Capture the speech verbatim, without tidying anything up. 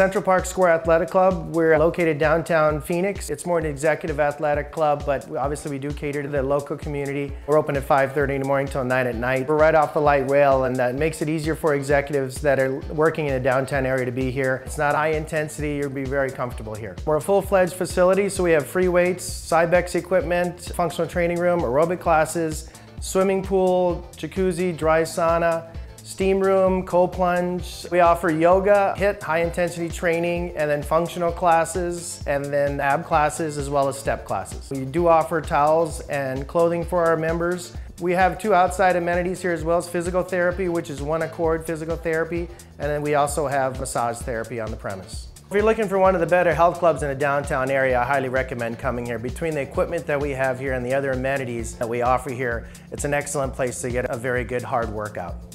Central Park Square Athletic Club. We're located downtown Phoenix. It's more an executive athletic club, but obviously we do cater to the local community. We're open at five thirty in the morning till nine at night. We're right off the light rail, and that makes it easier for executives that are working in a downtown area to be here. It's not high intensity, you'll be very comfortable here. We're a full-fledged facility, so we have free weights, Cybex equipment, functional training room, aerobic classes, swimming pool, jacuzzi, dry sauna, steam room, cold plunge. We offer yoga, H I I T, high intensity training, and then functional classes, and then ab classes, as well as step classes. We do offer towels and clothing for our members. We have two outside amenities here as well as physical therapy, which is One Accord Physical Therapy, and then we also have massage therapy on the premise. If you're looking for one of the better health clubs in a downtown area, I highly recommend coming here. Between the equipment that we have here and the other amenities that we offer here, it's an excellent place to get a very good hard workout.